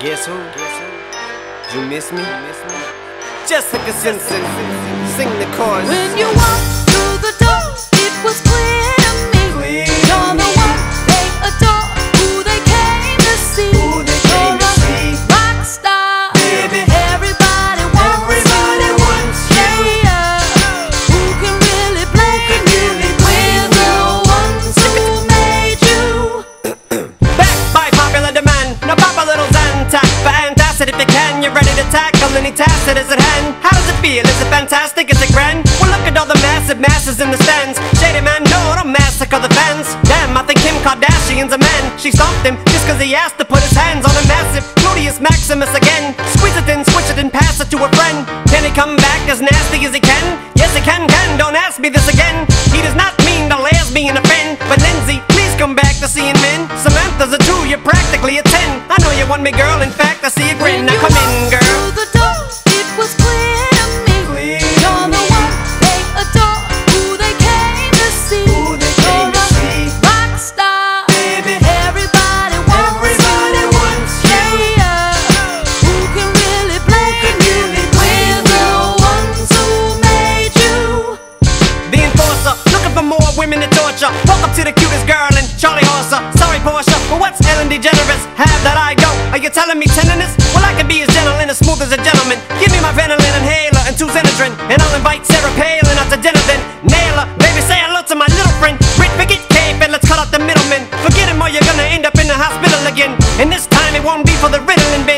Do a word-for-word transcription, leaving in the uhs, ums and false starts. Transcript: Guess who? You miss me? Jessica Simpson, sing the chorus. When you walked through the door, it was clear to me. Clear you're the one they adore, who they came to see. Who they came to see. Rock star, baby. Everybody wants, everybody wants you. Who can really blame you? We're the ones who made you. Back by popular demand, now pop a little Zantac for antacid if you can. You're ready to tackle any task that is at hand. How does it feel? Is it fantastic? Is it grand? Well, look at all the massive masses in the stands. Shady man, no, don't massacre the fans. Damn, I think Kim Kardashian's a man. She stomped him just cause he asked to put his hands on a massive gluteus maximus again. Squeeze it in, switch it and pass it to a friend. Can he come back as nasty as he can? Yes, he can, can, don't ask me this again. He does not mean to lesbian offend. But Lindsay, please come back to seeing men. Samantha's a two, you're practically a ten. I know you want me, girl, in fact, I see you grin. Now come in, girl. Women in torture, walk up to the cutest girl in Charlie Horser. Sorry Portia, but what's Ellen DeGeneres? Have that I go. Are you telling me tenderness? Well, I can be as gentle and as smooth as a gentleman. Give me my Ventolin inhaler and two Xenadrin, and I'll invite Sarah Palin out to dinner then. Nail her, baby, say hello to my little friend. Brit Pickett came and let's cut out the middleman. Forget him or you're gonna end up in the hospital again. And this time it won't be for the Ritalin.